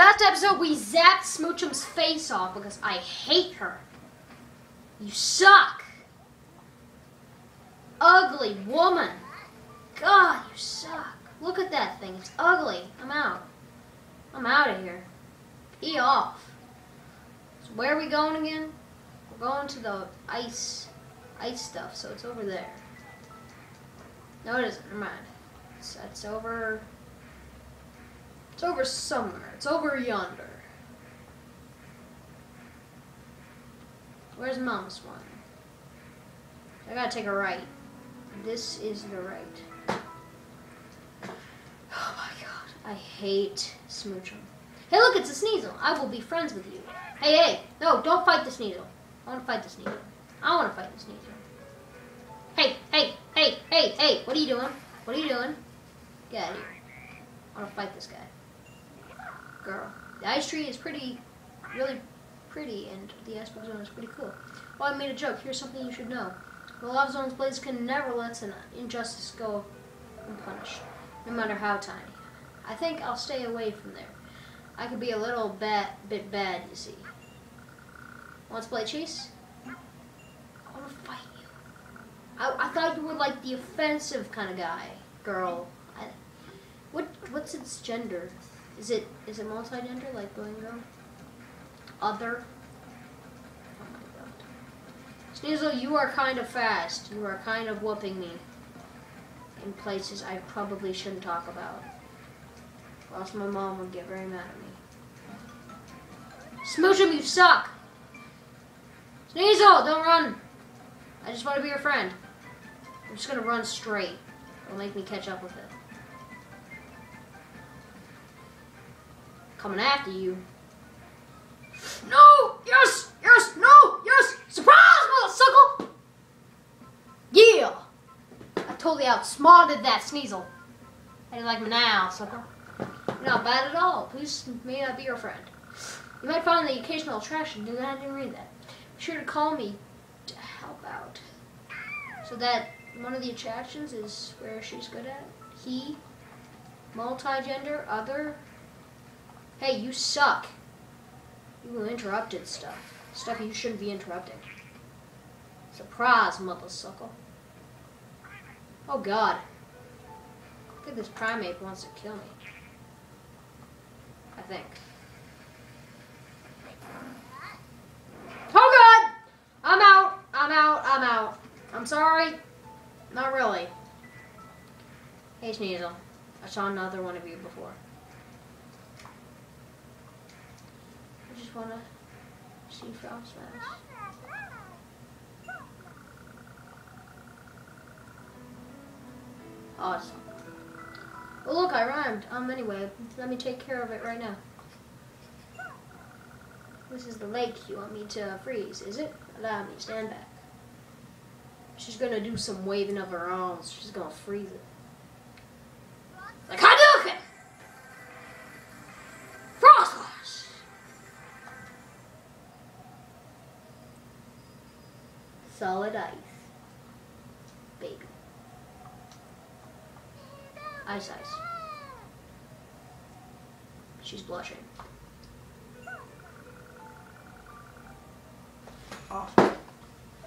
Last episode, we zapped Smoochum's face off because I hate her. You suck. Ugly woman. God, you suck. Look at that thing. It's ugly. I'm out. I'm out of here. Pee off. So where are we going again? We're going to the ice stuff, so it's over there. No, it isn't. Never mind. It's over... It's over somewhere. It's over yonder. Where's Mamoswine? I gotta take a right. This is the right. Oh my god. I hate Smoochum. Hey look, it's a Sneasel. I will be friends with you. Hey, hey. No, don't fight the Sneasel. I wanna fight the Sneasel. I wanna fight the Sneasel. Hey, hey, hey, hey, hey. What are you doing? What are you doing? Get out of here. I wanna fight this guy. Girl. The ice tree is really pretty, and the iceberg zone is pretty cool. Well, I made a joke. Here's something you should know. The lava zone's blaze can never let an injustice go unpunished, no matter how tiny. I think I'll stay away from there. I could be a little bit bad, you see. Want to play chase? I wanna fight you. I thought you were like the offensive kind of guy. Girl. What's its gender? Is it multi-gender, like boy and girl? Other? Oh my god. Sneasel, you are kind of fast. You are kind of whooping me in places I probably shouldn't talk about. Or else my mom would get very mad at me. Smoochum, you suck! Sneasel, don't run! I just want to be your friend. I'm just gonna run straight. It'll make me catch up with it. Coming after you. No! Yes! Yes! No! Yes! Surprise, motherfucker! Yeah! I totally outsmarted that Sneasel. I didn't like him now, sucker. You're not bad at all. Please may I be your friend. You might find the occasional attraction. Dude, I didn't read that. Be sure to call me to help out. So that one of the attractions is where she's good at. He, multi-gender, other... Hey, you suck. You interrupted stuff. Stuff you shouldn't be interrupting. Surprise, mothersucker. Oh god. I think this primate wants to kill me. I think. Oh god! I'm out! I'm out! I'm out. I'm sorry. Not really. Hey, Sneasel. I saw another one of you before. I just want to see Froslass. Awesome. Well, look, I rhymed. Anyway, let me take care of it right now. This is the lake you want me to freeze, is it? Allow me, stand back. She's going to do some waving of her arms. She's going to freeze it. Like, how do you look at it? Solid ice, baby. Ice, ice. She's blushing. Awesome.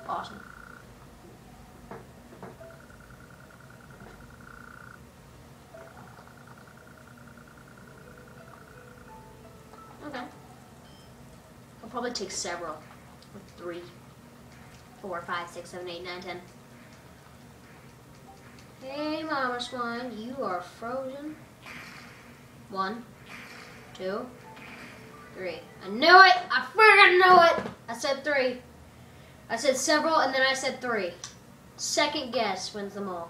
Awesome. Okay. I'll probably take several, like 3, 4, 5, 6, 7, 8, 9, 10. Hey, Mamoswine, you are frozen. 1, 2, 3. I knew it! I friggin' knew it! I said 3. I said several, and then I said 3. Second guess wins them all.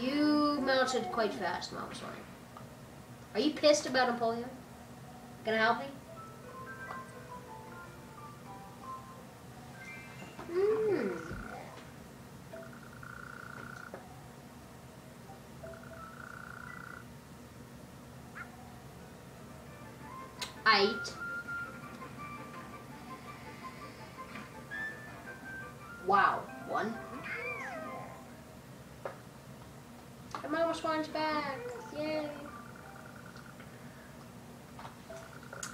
You melted quite fast, Mamoswine. Are you pissed about Napoleon? Gonna help me? Wow, 1. And Mamoswine's back. Yay.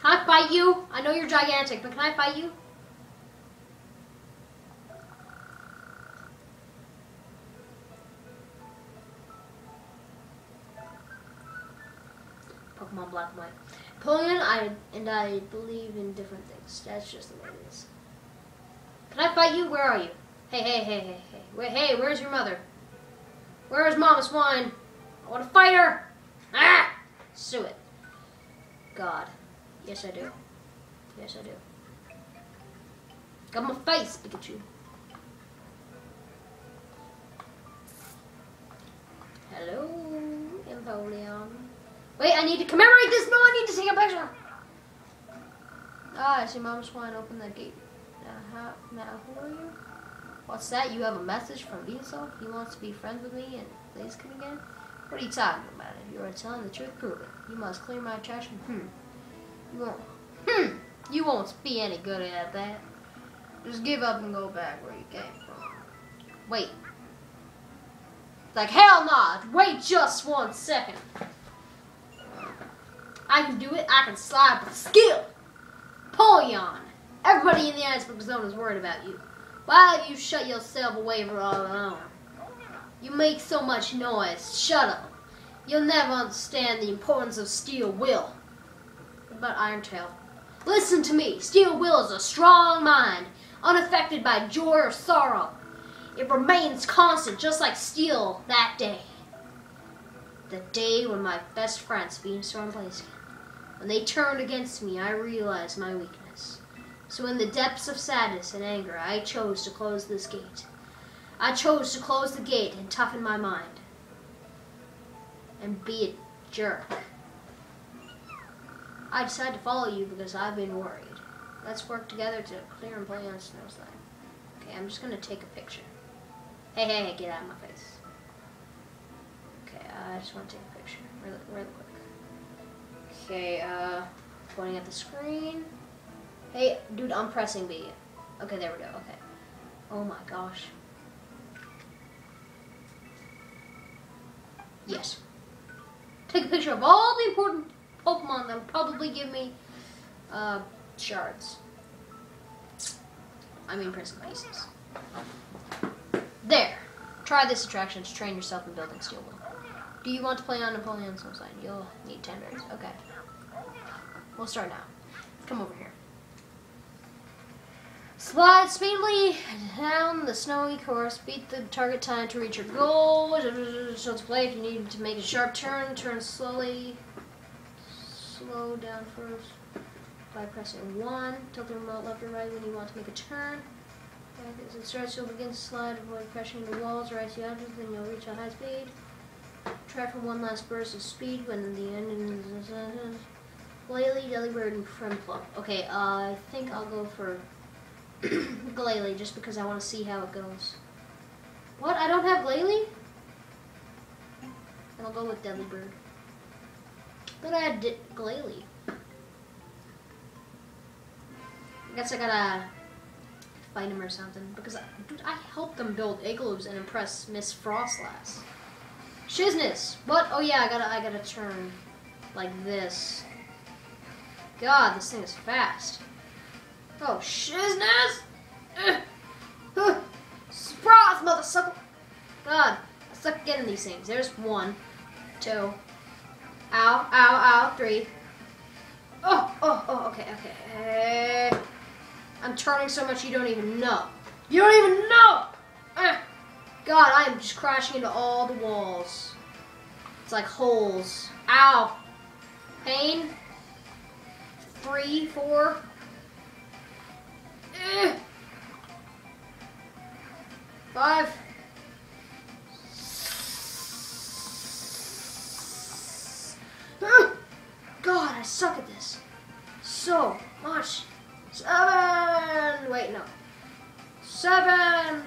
Can I fight you? I know you're gigantic, but can I fight you? Pokemon Black and White. Pokemon, I believe in different things. That's just the way it is. Can I fight you? Where are you? Hey, hey, hey, hey, hey. Wait, hey, where's your mother? Where is Mamoswine? I want to fight her! Ah! Sue it. God. Yes, I do. Yes, I do. Got my face, Pikachu. Hello, Empoleon. Wait, I need to commemorate this! No, I need to take a picture! Ah, I see Mamoswine open that gate. Now, who are you? What's that? You have a message from Sneasel? He wants to be friends with me and please come again? What are you talking about? If you are telling the truth, prove it. You must clear my trash and You won't be any good at that. Just give up and go back where you came from. Wait. Like, hell no! Wait just 1 second. I can do it. I can slide with skill. Polion. Everybody in the iceberg zone is worried about you. Why don't you shut yourself away for all alone? You make so much noise. Shut up. You'll never understand the importance of steel will. What about Iron Tail? Listen to me. Steel will is a strong mind, unaffected by joy or sorrow. It remains constant, just like steel that day. The day when my best friends, Venusaur and Blaziken, when they turned against me, I realized my weakness. So in the depths of sadness and anger, I chose to close this gate. I chose to close the gate and toughen my mind. And be a jerk. I decided to follow you because I've been worried. Let's work together to clear and play on Snowslide. Okay, I'm just gonna take a picture. Hey, hey, hey, get out of my face. Okay, I just wanna take a picture, really quick. Okay, pointing at the screen. Hey, dude, I'm pressing B. Okay, there we go, okay. Oh my gosh. Yes. Take a picture of all the important Pokemon that'll probably give me shards. I mean prison pieces. There. Try this attraction to train yourself in building steel wool. Do you want to play on Napoleon's side? You'll need 10 berries. Okay. We'll start now. Come over here. Slide speedily down the snowy course. Beat the target time to reach your goal. So to play, if you need to make a sharp turn, turn slowly. Slow down first by pressing 1. Tilt the remote left or right when you want to make a turn. As it starts, you'll begin to slide, avoid crashing the walls or icy objects, then you'll reach a high speed. Try for one last burst of speed when the end is... Glalie, Delibird, and Primplup. Okay, I think I'll go for... Glalie, just because I want to see how it goes. What? I don't have Glalie? I'll go with Delibird. But I had Glalie. I guess I gotta fight him or something. Because, dude, I helped them build igloos and impress Miss Froslass. Shizness! What? Oh yeah, I gotta turn like this. God, this thing is fast. Oh, shizness! Surprise, motherfucker! God, I suck getting these things. There's 1, 2, ow, ow, ow, 3. Oh, oh, oh, okay, okay. I'm turning so much you don't even know. You don't even know! God, I am just crashing into all the walls. It's like holes. Ow! Pain? 3, 4... Ugh. 5. Ugh. God, I suck at this. So much. 7. Wait, no. 7. I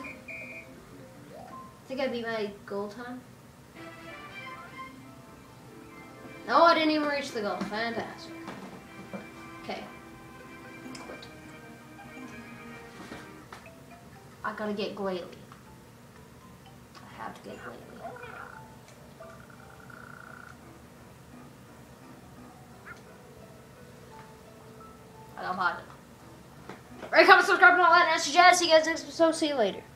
think I beat my goal time. No, I didn't even reach the goal. Fantastic. Okay. I gotta get Glalie. I have to get Glalie. I'm hot. Rate, comment, subscribe, and all that nasty jazz. See you guys next episode. See you later.